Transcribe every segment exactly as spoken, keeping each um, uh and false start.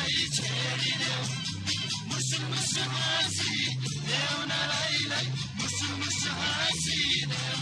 Musu musu hasideu nalai lai, musu musu hasideu.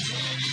Don't go, yeah,